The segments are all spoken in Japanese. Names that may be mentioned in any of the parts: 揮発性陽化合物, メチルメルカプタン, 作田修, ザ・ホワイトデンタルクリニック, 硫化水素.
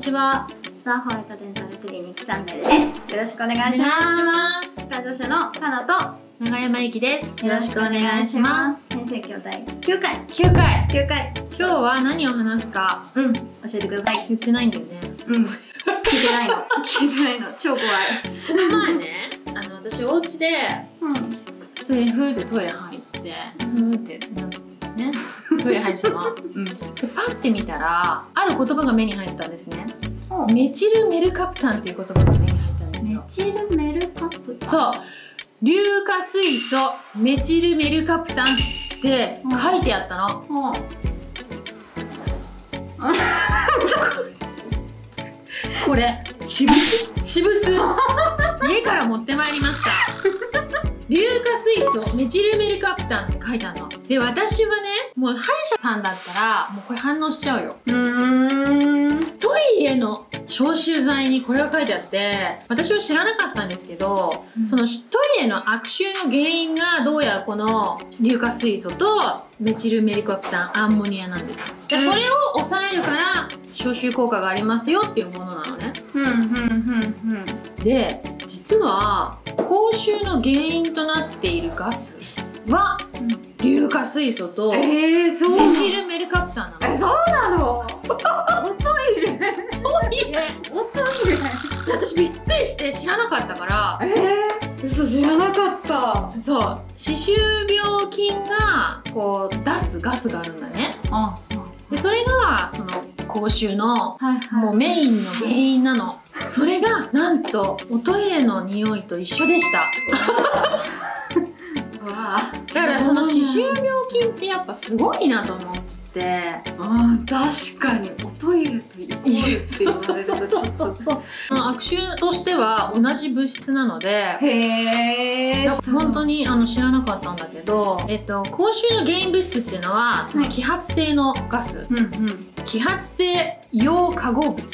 にちは。ザ・ホワイトデンタルクリニックチャンネルです。よろしくお願いします。歯科助手のかなと長山ゆきです。よろしくお願いします。先生、今日第9回。今日は何を話すか、教えてください。言ってないんだよね。聞いてないの。超怖い。この前ね、私お家で、それふーってトイレ入って、ふーってなんかね、トイレ入ってたの。で、パッて見たら、ある言葉が目に入ったんですね。メチルメルカプタンっていう言葉が目に入ったんですよ。メチルメルカプタン。そう。硫化水素メチルメルカプタンって書いてあったの。これ私物家から持ってまいりました。硫化水素メチルメルカプタンって書いてあるので、私はね、もう歯医者さんだったらもうこれ反応しちゃうよ。トイレの消臭剤にこれが書いてあって、私は知らなかったんですけど、そのトイレの悪臭の原因がどうやらこの硫化水素とメチルメルカプタン、アンモニアなんです。でそれを抑えるから消臭効果がありますよっていうものなのね。で実は口臭の原因となっているガスは硫化水素とメチルメルカプタンなの。そうなの？私びっくりして知らなかったから。嘘、知らなかった。そう、歯周病菌がこう出すガスがあるんだね。でそれがその口臭のもうメインの原因なの。それがなんとおトイレの匂いと一緒でした。だからその歯周病菌ってやっぱすごいなと思って。確かにおトイレとイコールって言われるとちょっとね、悪臭としては同じ物質なので、本当に知らなかったんだけど、口臭の原因物質っていうのはその揮発性のガス、揮発性陽化合物、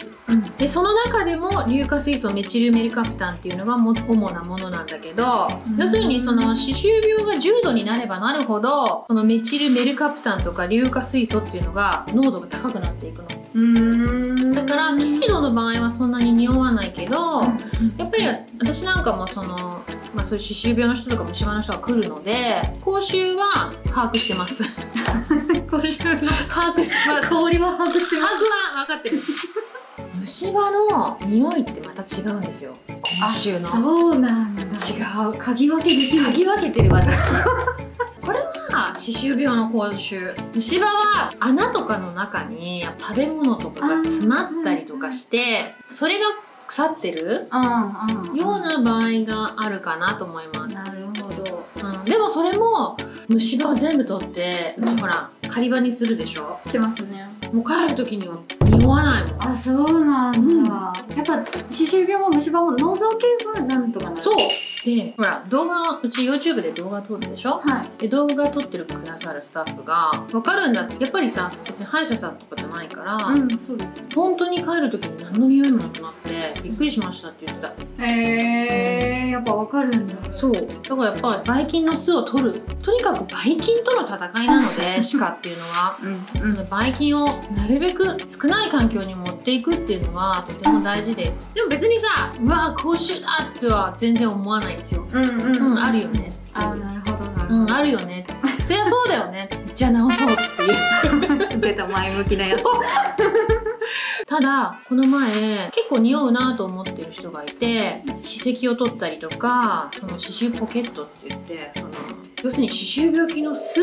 でその中でも硫化水素メチルメルカプタンっていうのが主なものなんだけど、要するにその歯周病が重度になればなるほど、そのメチルメルカプタンとか硫化水素っていうのが濃度が高くなっていくの。だから軽度の場合はそんなに匂わないけど、やっぱり私なんかもその、そういう歯周病の人とか虫歯の人が来るので、口臭は把握してます。口臭は把握してます。香りは把握してます。把握は分かってる。虫歯の匂いってまた違うんですよ。口臭の。そうなんだ。違う。嗅ぎ分けてる私。これは歯周病の口臭。虫歯は穴とかの中に食べ物とかが詰まったりとかして、それが腐ってるような場合があるかなと思います。なるほど。でもそれも虫歯全部取って、うちほら狩り場にするでしょ。しますね。もう帰る時には匂わないもん。そうなんだ。やっぱ歯周病も虫歯ものぞけばなんとかなる。そうで、ほら動画、うち YouTube で動画撮るでしょ。で動画撮ってるくださるスタッフが分かるんだって。やっぱりさ、別に歯医者さんとかじゃないから、そうですね、本当に帰る時に何の匂いもなくなってびっくりしましたって言ってた。やっぱ分かるんだ。そうだからやっぱばい菌の巣を取る、とにかくばい菌との戦いなので、歯科っていうのはばい菌をなるべく少ない環境に持っていくっていうのはとても大事です。でも別にさ、うわー口臭だっては全然思わないんですよ。あるよね。なるほどなるほど。あるよね。そりゃそうだよね。じゃあ直そうっていう出た前向きなやつ。ただこの前結構匂うなと思ってる人がいて、歯石を取ったりとか、その歯周ポケットって言って、その要するに歯周病菌の巣、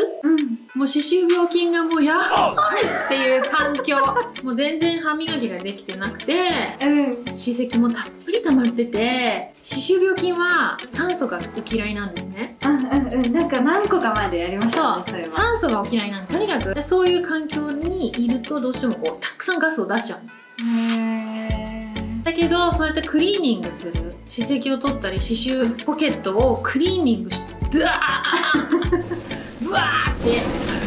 もう歯周病菌がもうやばいっていう環境、もう全然歯磨きができてなくて、歯石もたっぷり溜まってて、歯周病菌は酸素がお嫌いなんですね。なんか何個か前でやりましたね。そう、酸素がお嫌いなんで、とにかくそういう環境にいるとどうしてもこうたくさんガスを出しちゃう。だけどそうやってクリーニングする、歯石を取ったり歯周ポケットをクリーニングしてブワーブワーって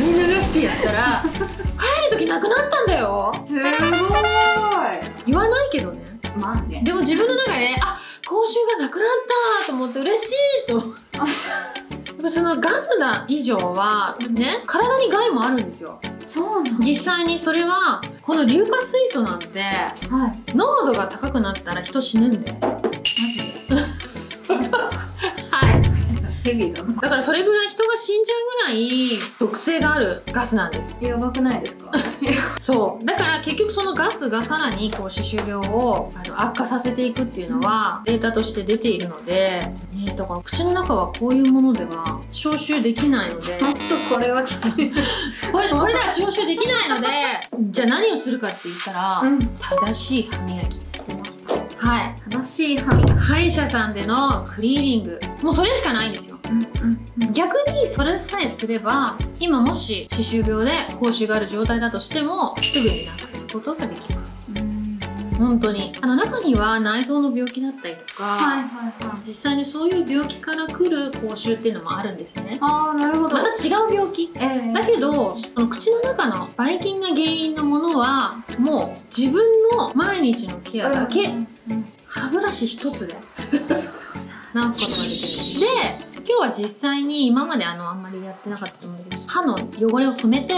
見流してやったら帰る時なくなったんだよ。すごい。言わないけどね。まあね。でも自分の中で、あ、口臭がなくなったと思って嬉しいと。やっぱそのガスだ以上はね、体に害もあるんですよ。そうなんだ。実際にそれはこの硫化水素なんて、はい、濃度が高くなったら人死ぬんで。マジでヘビーだな。だからそれぐらい人が死んじゃうぐらい毒性があるガスなんです。やばくないですかそうだから結局そのガスがさらにこう歯周病を悪化させていくっていうのはデータとして出ているので、だから口の中はこういうものでは消臭できないので、ちょっとこれはきついこれでは消臭できないのでじゃあ何をするかって言ったら、うん、正しい歯磨き。はい、正しい歯磨き、歯医者さんでのクリーニング、もうそれしかないんですよ。逆にそれさえすれば、今もし歯周病で口臭がある状態だとしてもすぐになくすことができます。本当に中には内臓の病気だったりとか、実際にそういう病気から来る口臭っていうのもあるんですね。あー、なるほど。また違う病気、だけどその口の中のばい菌が原因のものはもう自分の毎日のケアだけ、歯ブラシ一つで治すことができる。で今日は実際に今まであんまりやってなかったと思うんだけど、歯の汚れを染めて、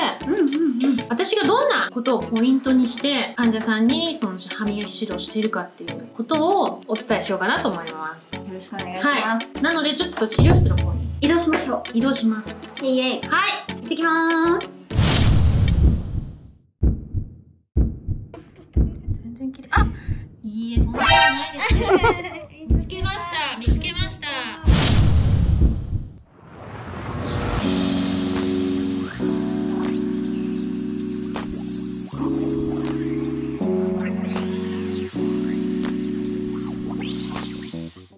私がどんなことをポイントにして患者さんにその歯磨き指導しているかっていうことをお伝えしようかなと思います。よろしくお願いします。はい、なのでちょっと治療室の方に移動しましょう。移動します。イエイ。はい、行ってきます。全然綺麗。あ、いいえ、そんなことないです